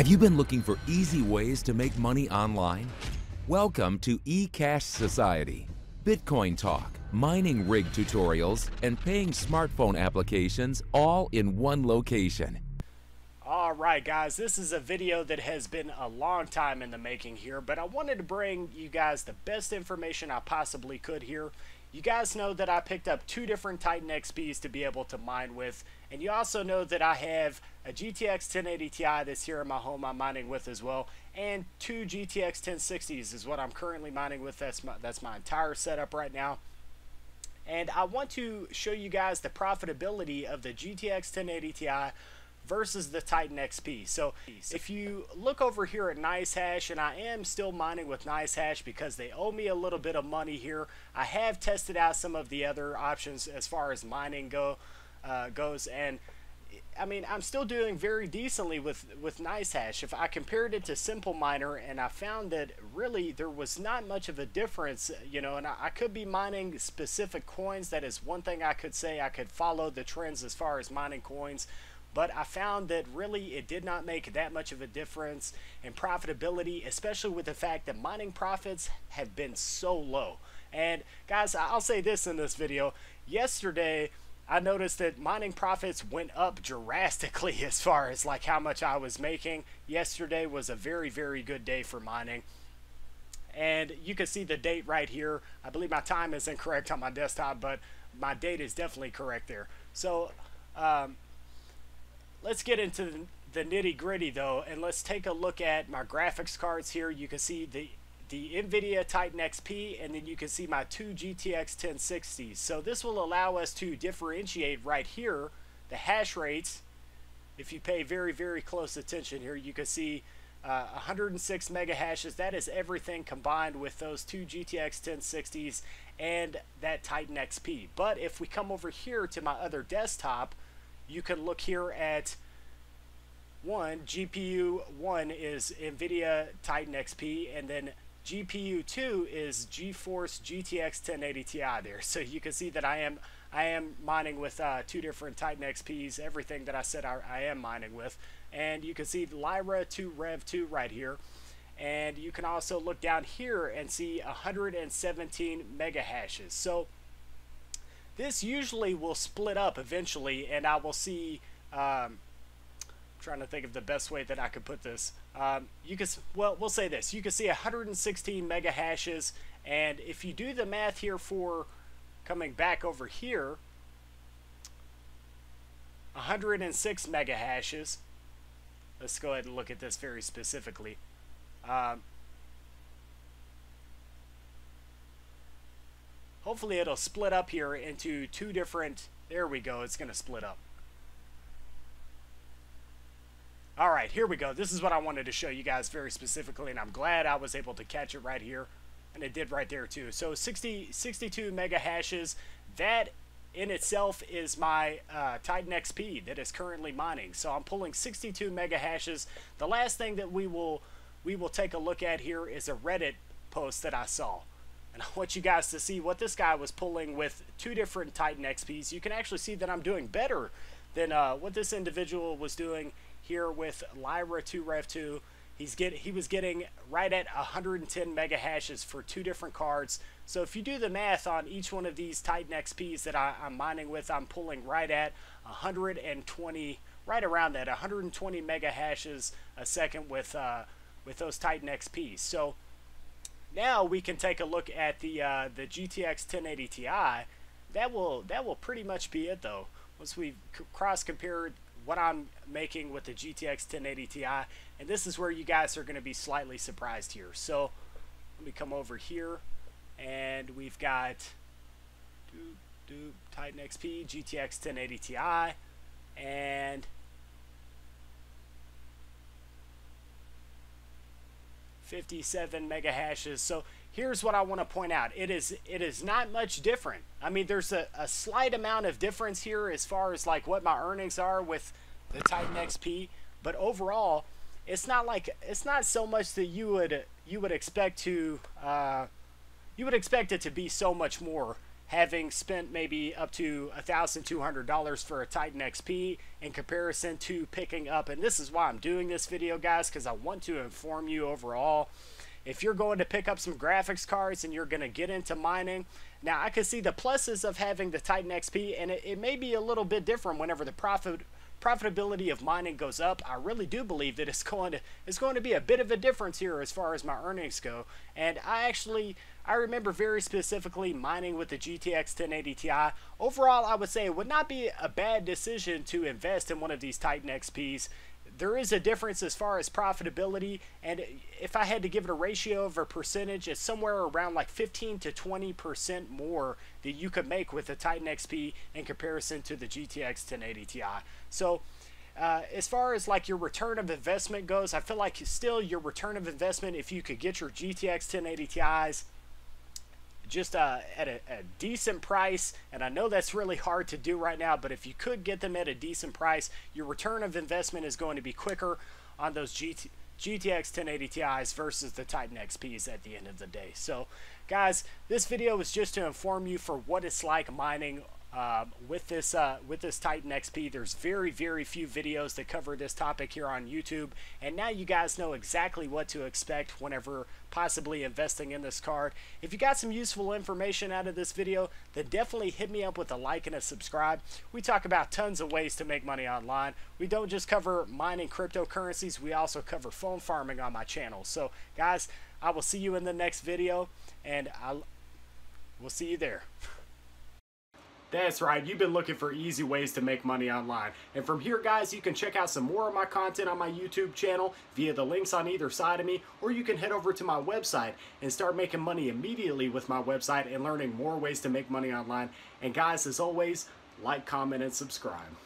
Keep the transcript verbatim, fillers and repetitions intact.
Have you been looking for easy ways to make money online? Welcome to eCash Society. Bitcoin talk, mining rig tutorials, and paying smartphone applications all in one location. All right, guys, this is a video that has been a long time in the making here, but I wanted to bring you guys the best information I possibly could here. You guys know that I picked up two different Titan X Ps to be able to mine with, and you also know that I have a G T X ten eighty T I that's here in my home I'm mining with as well, and two G T X ten sixties is what I'm currently mining with. That's my, that's my entire setup right now. And I want to show you guys the profitability of the G T X ten eighty T I versus the Titan X P. So if you look over here at NiceHash, and I am still mining with NiceHash because they owe me a little bit of money here. I have tested out some of the other options as far as mining go uh, goes, and I mean, I'm still doing very decently with with NiceHash. If I compared it to Simple Miner, and I found that really there was not much of a difference, you know. And I, I could be mining specific coins. That is one thing I could say. I could follow the trends as far as mining coins. But I found that really it did not make that much of a difference in profitability, especially with the fact that mining profits have been so low. And guys, I'll say this in this video. Yesterday, I noticed that mining profits went up drastically as far as like how much I was making. Yesterday was a very, very good day for mining. And you can see the date right here. I believe my time is incorrect on my desktop, but my date is definitely correct there. So, um... let's get into the nitty-gritty though, and let's take a look at my graphics cards here. You can see the the NVIDIA Titan X P, and then you can see my two G T X ten sixties. So this will allow us to differentiate right here the hash rates. If you pay very, very close attention here, you can see uh, one hundred six mega hashes. That is everything combined with those two G T X ten sixties and that Titan X P. But if we come over here to my other desktop, you can look here at one, G P U one is NVIDIA Titan X P, and then G P U two is GeForce G T X ten eighty T I there. So you can see that I am I am mining with uh, two different Titan X Ps, everything that I said I, I am mining with. And you can see Lyra two Rev two right here. And you can also look down here and see one hundred seventeen mega hashes. So this usually will split up eventually, and I will see, um, I'm trying to think of the best way that I could put this. Um, you can, well, we'll say this. You can see one hundred sixteen mega hashes, and if you do the math here for coming back over here, one hundred six mega hashes. Let's go ahead and look at this very specifically. Um, Hopefully it'll split up here into two different, there we go, it's going to split up. All right, here we go. This is what I wanted to show you guys very specifically, and I'm glad I was able to catch it right here, and it did right there too. So sixty, sixty-two mega hashes, that in itself is my uh, Titan X P that is currently mining. So I'm pulling sixty-two mega hashes. The last thing that we will, we will take a look at here is a Reddit post that I saw. And I want you guys to see what this guy was pulling with two different Titan X Ps. You can actually see that I'm doing better than uh, what this individual was doing here with Lyra two Rev two. He's get, he was getting right at one hundred ten mega hashes for two different cards. So if you do the math on each one of these Titan X Ps that I, I'm mining with, I'm pulling right at one hundred twenty, right around that, one hundred twenty mega hashes a second with, uh, with those Titan X Ps. So now we can take a look at the uh, the G T X ten eighty T I. That will that will pretty much be it though. Once we cross compared what I'm making with the G T X ten eighty T I, and this is where you guys are going to be slightly surprised here. So let me come over here, and we've got doop, doop, Titan X P, G T X ten eighty T I, and fifty-seven mega hashes. So here's what I want to point out. It is it is not much different. I mean, there's a, a slight amount of difference here as far as like what my earnings are with the Titan X P, but overall, it's not like it's not so much that you would you would expect to uh, you would expect it to be so much more having spent maybe up to one thousand two hundred dollars for a Titan X P in comparison to picking up, and this is why I'm doing this video, guys, because I want to inform you overall. If you're going to pick up some graphics cards and you're going to get into mining, now I can see the pluses of having the Titan X P, and it, it may be a little bit different whenever the profit profitability of mining goes up. I really do believe that it's going to it's going to be a bit of a difference here as far as my earnings go. And I actually I remember very specifically mining with the G T X ten eighty Ti. Overall, I would say it would not be a bad decision to invest in one of these Titan X Ps. There is a difference as far as profitability, and if I had to give it a ratio of a percentage, it's somewhere around like fifteen to twenty percent more that you could make with the Titan X P in comparison to the G T X ten eighty Ti. So uh, as far as like your return of investment goes, I feel like still your return of investment, if you could get your G T X ten eighty Ti's just uh, at a, a decent price, and I know that's really hard to do right now, but if you could get them at a decent price, your return of investment is going to be quicker on those G T X ten eighty Ti's versus the Titan X P's at the end of the day. So guys, this video was just to inform you for what it's like mining Um, with this uh, with this Titan X P. There's very very few videos that cover this topic here on YouTube, and now you guys know exactly what to expect whenever possibly investing in this card. If you got some useful information out of this video, then definitely hit me up with a like and a subscribe. We talk about tons of ways to make money online. We don't just cover mining cryptocurrencies, we also cover phone farming on my channel. So guys, I will see you in the next video, and I'll we'll see you there. That's right, you've been looking for easy ways to make money online. And from here, guys, you can check out some more of my content on my YouTube channel via the links on either side of me, or you can head over to my website and start making money immediately with my website and learning more ways to make money online. And guys, as always, like, comment, and subscribe.